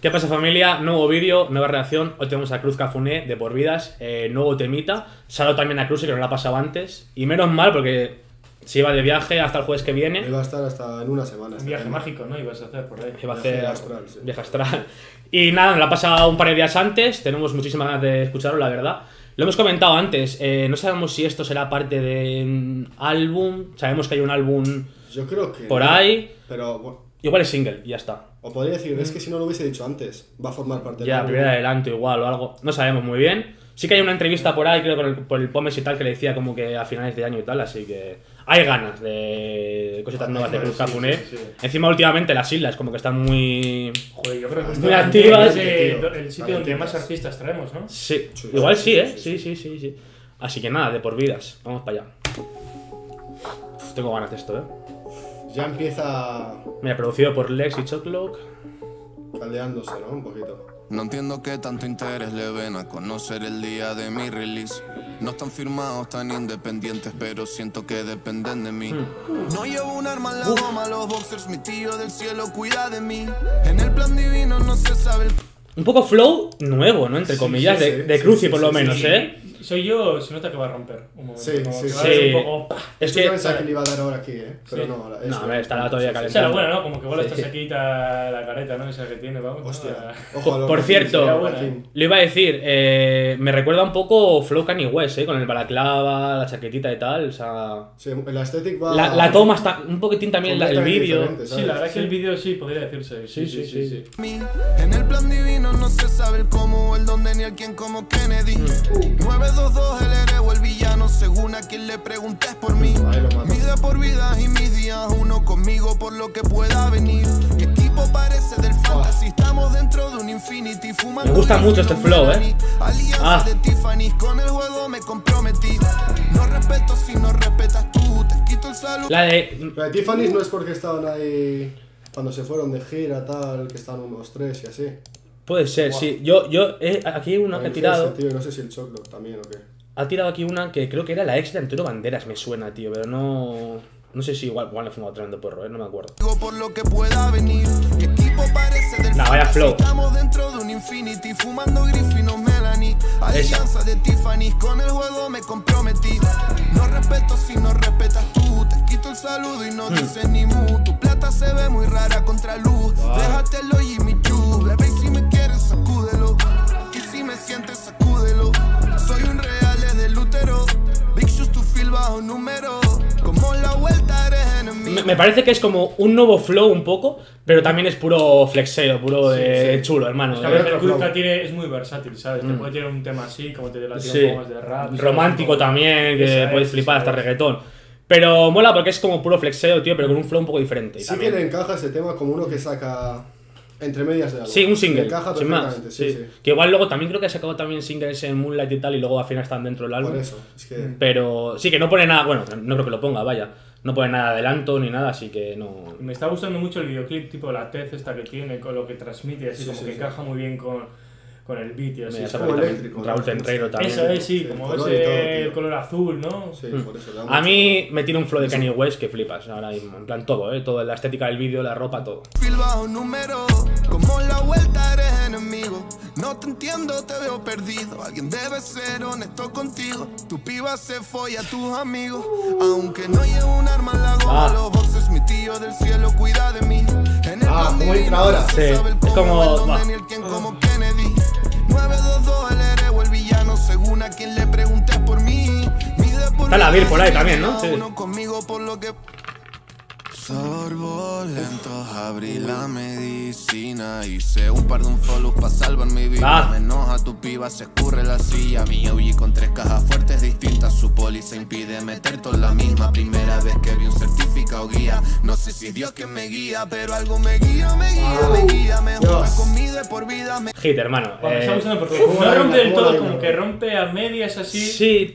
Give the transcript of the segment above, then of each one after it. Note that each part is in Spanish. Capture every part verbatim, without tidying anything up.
¿Qué pasa, familia? Nuevo vídeo, nueva reacción. Hoy tenemos a Cruz Cafuné de Por Vidas, eh, nuevo temita. Salgo también a Cruz, que no la ha pasado antes. Y menos mal, porque se iba de viaje hasta el jueves que viene. Iba a estar hasta en una semana. Un viaje mágico, ¿no? Ibas a hacer por ahí. Iba a hacer viaje astral. Sí. Viaje astral. Y nada, nos la ha pasado un par de días antes. Tenemos muchísimas ganas de escucharlo, la verdad. Lo hemos comentado antes. Eh, no sabemos si esto será parte de un álbum. Sabemos que hay un álbum. Yo creo que. Por no, ahí. Pero bueno. Igual es single, y ya está. O podría decir, mm. es que si no lo hubiese dicho antes, va a formar parte ya, de la primer álbum. Adelanto igual o algo, no sabemos muy bien. Sí que hay una entrevista por ahí, creo, por el, por el Pomes y tal, que le decía como que a finales de año y tal, así que hay ganas de cositas nuevas de Cruz Cafuné. Sí, sí, sí. Encima últimamente las islas como que están muy, Joder, yo creo que muy activas. De, el sitio donde más artistas traemos, ¿no? Sí, sí, igual sí, sí, ¿eh? Sí, sí, sí, sí. Así que nada, de Por Vidas, vamos para allá. Uf, tengo ganas de esto, ¿eh? Ya empieza... Mira, producido por Lex y Chuck Locke. Caldeándose, ¿no? Un poquito. No entiendo que tanto interés le ven a conocer el día de mi release. No están firmados tan independientes, pero siento que dependen de mí. Mm. No llevo un arma en la goma, uh. los boxers, mi tío del cielo cuida de mí. En el plan divino no se sabe el... Un poco flow nuevo, ¿no? Entre sí, comillas, sí, sí, de, de sí, Cruci sí, por sí, lo sí, menos, sí. ¿eh? Soy yo, se nota que va a romper un momento. Sí, sí, sí. Un poco... Es que pensaba que le iba a dar ahora aquí, ¿eh? Pero sí. no, ahora es... No, a ver, está todavía calentando. O sea, bueno, ¿no? Como que vuela sí, esta sequita la careta, ¿no? Esa que tiene, vamos. Hostia. Ojo, por cierto, le iba a decir, eh, me recuerda un poco Flow Kanye West, ¿eh? Con el balaclava, la chaquetita y tal, o sea... Sí, la estética va... La, la toma está un poquitín también, la, el vídeo. Sí, la verdad es que el vídeo sí, podría decirse. Sí, sí, sí, sí. En el plan divino no se sabe el cómo, el dónde, ni el quién, como Kennedy. nueve dos dos, el héroe o el villano, según a quien le preguntes por mí. Mis días por vidas y mis días uno conmigo por lo que pueda venir. Mi equipo parece del fantasy, estamos dentro de un infinity. Me gusta mucho este flow, eh. Alianza de Tiffany, con el juego me comprometí. No respeto si no respetas tú, te quito el saludo. La de, La de Tiffany no es porque estaban ahí cuando se fueron de gira, tal, que estaban unos tres y así. Puede ser, wow. sí. Yo, yo, eh, aquí una que ha tirado... Tío, no sé si el Choclo también o qué. Ha tirado aquí una que creo que era la ex de Antonio Banderas, me suena, tío, pero no... No sé si igual, igual le fumaba tremendo porro, eh, no me acuerdo. Por lo que pueda venir, mi equipo parece del... Nah, vaya flow. Estamos dentro de un infinity, fumando Griffin o Melanie. Alianza de Tiffany, con el juego me comprometí. No respeto si no respetas tú, te quito el saludo y no mm. dices ni mu. Tu plata se ve muy rara contra luz, wow. déjatelo y mi chu. Le veis si me quieres, sacúdelo. Y si me sientes, sacúdelo. Soy un real del útero. Big shoes to fill bajo número. Como la vuelta eres enemigo. Me, me parece que es como un nuevo flow un poco, pero también es puro flexeo, puro sí, de sí. chulo, hermano. O sea, eh, el Cruz tiene, es muy versátil, ¿sabes? Mm. Te puede tirar un tema así, como te la sí. un poco más de rap. Romántico ¿sabes? también, que esa puedes es, flipar hasta es. reggaetón. Pero mola porque es como puro flexeo, tío, pero con un flow un poco diferente. Sí también. que le encaja ese tema como uno que saca... Entre medias de algo. Sí, un single. Encaja sin más. Sí, sí. Sí. Que igual luego también creo que ha sacado también singles en Moonlight y tal, y luego al final están dentro del álbum. Por eso. Es que... Pero sí que no pone nada, bueno, no creo que lo ponga, vaya. No pone nada de adelanto ni nada, así que no... Me está gustando mucho el videoclip, tipo la tez esta que tiene, con lo que transmite, así sí, como sí, que sí. encaja muy bien con, con el beat y así. Es como eléctrico. Raúl Tenreiro también. Eso es, sí, sí como el ese todo, el color azul, ¿no? Sí, mm. por eso. A mí me tira un flow de Kanye West que flipas ahora mismo, en plan todo, ¿eh? Todo, la estética del vídeo, la ropa, todo. Como la vuelta eres enemigo. No te entiendo, te veo perdido. Alguien debe ser honesto contigo. Tu piba se folla a tus amigos. Aunque no llevo un arma en la goma, ah. los boxes, mi tío del cielo cuida de mí. En el ah, muy entra ahora. Sí. Es como como Kennedy. nueve dos dos, el héroe o el villano, según a quien le preguntes por mí. Está la Vir por ahí también, ¿no? Sí. Conmigo por lo que... Sorbo lentos, abrí la medicina. Hice un par de un follow para salvar mi vida. Me enoja tu piba, se escurre la silla. Mi O G con tres cajas fuertes distintas. Su poli se impide meter toda la misma. Primera vez que vi un certificado guía. No sé si es Dios que me guía, pero algo me guía, me guía, me guía. Me juega conmigo por vida. Hit, hermano. No rompe del todo, como que rompe a medias así. Sí.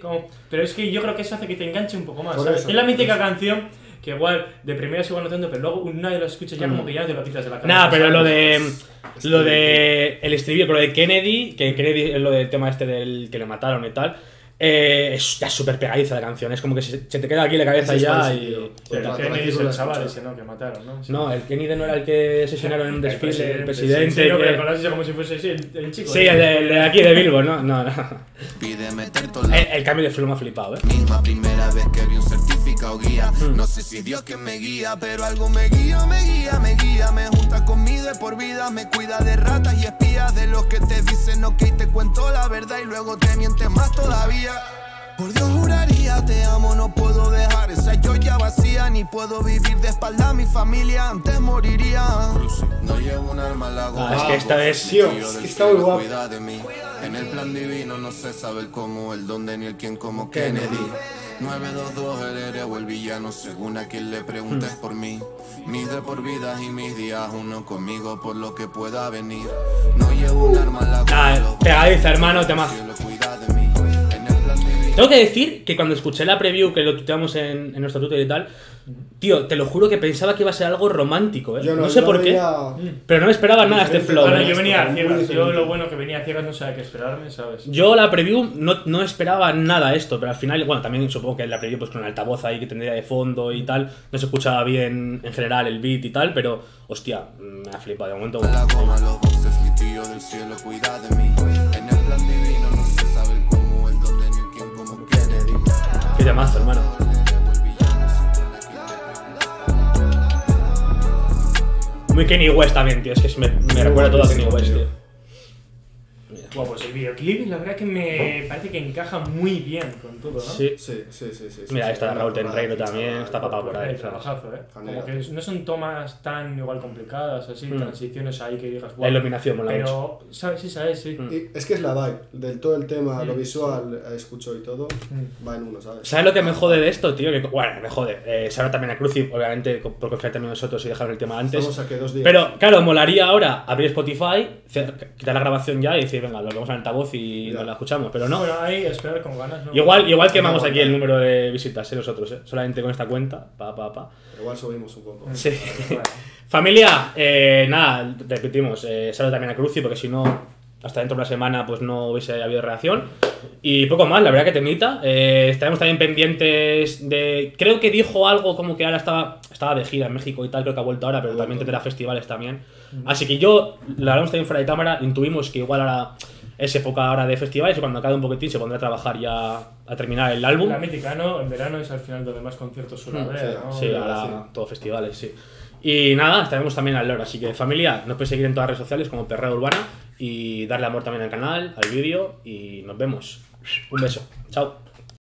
Pero es que yo creo que eso hace que te enganche un poco más. Es la mítica canción. Que igual, de primera se igual no tanto, pero luego nadie lo escucha ya, mm. como que ya no te lo quitas de la cabeza. Nah, pero ¿sabes? lo de... Lo de... El estribillo, pero lo de Kennedy, que Kennedy es lo del tema este del que le mataron y tal. Eh, es ya súper pegadiza la canción, es como que se, se te queda aquí la cabeza sí, ya y... Sí, pues, el Kennedy es el chaval ese, ¿no? Que mataron, ¿no? Sí. No, el Kennedy no era el que asesinaron en un desfile, el, el presidente... Sí, no, pero con como si fuese sí, el, el chico. Sí, el de, el de aquí, de Bilbo, ¿no? No, no. El, el cambio de flow me ha flipado, ¿eh? Misma primera vez que vi un certificado guía. No sé si Dios que me guía, pero algo me guía, me guía, me guía. Me junta conmigo de por vida, me cuida de ratas y espías. De los que te dicen ok, te cuento la verdad y luego te mientes más todavía. Por Dios juraría, te amo, no puedo dejar esa joya vacía. Ni puedo vivir de espalda a mi familia, antes moriría. No llevo un arma al lago. Ah, es que esta vez, tío, es que está muy guapo. Cuida de mí, en el plan divino no sé saber cómo, el dónde ni el quién como Kennedy. nueve dos dos, el héroe o el villano, según a quien le preguntes por mí. Mis de por vidas y mis días, uno conmigo por lo que pueda venir. No llevo un arma al lago. Ah, pegadiza, hermano, te mazo. Tengo que decir que cuando escuché la preview que lo tuteamos en, en nuestro Twitter y tal, tío, te lo juro que pensaba que iba a ser algo romántico, ¿eh? Yo no, no sé yo por veía... qué, pero no me esperaba nada este flow. Bueno, yo venía a ciegas, yo lo bueno que venía a ciegas no sabía qué esperarme, ¿sabes? Yo la preview no, no esperaba nada a esto, pero al final, bueno, también supongo que la preview pues con el altavoz ahí que tendría de fondo y tal, no se escuchaba bien en general el beat y tal, pero, hostia, me ha flipado de momento. Bueno, qué llamazo, hermano. Muy Kanye West también, tío. Es que me, me recuerda todo a Kanye West, tío. Bueno, pues el videoclip, la verdad que me parece que encaja muy bien con todo, ¿no? Sí, sí, sí, sí, sí. Mira, ahí está Raúl Tenreiro también, está papá por ahí. Trabajazo, ¿eh? Como que no son tomas tan igual complicadas, así, mm. transiciones ahí que digas, wow. La iluminación mola mucho. Pero, ¿sabes? Sí, sabes, sí. Mm. Y es que es la vibe, del todo el tema, mm. lo visual, escucho y todo, mm. va en uno, ¿sabes? ¿Sabes lo que me jode de esto, tío? Que, bueno, me jode. Eh, se habla también a Cruz, obviamente, por confiar también en nosotros y dejar el tema antes. Vamos a que dos días. Pero, claro, molaría ahora abrir Spotify, quitar la grabación ya y decir, venga, lo vemos en altavoz y no la escuchamos, pero no. Bueno, ahí esperar con ganas, ¿no? Igual, igual quemamos aquí el número de visitas, ¿eh? Nosotros, ¿eh? Solamente con esta cuenta, pa, pa, pa. Pero igual subimos un poco. Sí. Vale, vale. Familia, eh, nada, repetimos, eh, saludo también a Cruci, porque si no, hasta dentro de una semana pues no hubiese habido reacción. Y poco más, la verdad que temita. Eh, estaremos también pendientes de... Creo que dijo algo como que ahora estaba estaba de gira en México y tal, creo que ha vuelto ahora, pero también tendrá festivales también. Así que yo, lo hablamos también fuera de cámara, intuimos que igual ahora es época ahora de festivales y cuando acabe un poquitín se pondrá a trabajar ya a terminar el álbum. La mítica, ¿no? En verano es al final donde más conciertos suele haber, sí, ¿no? Sí, ahora sí. Todos festivales, sí. Y nada, estaremos también al loro, así que familia, nos podéis seguir en todas las redes sociales como Perrera Urbana y darle amor también al canal, al vídeo y nos vemos. Un beso, chao.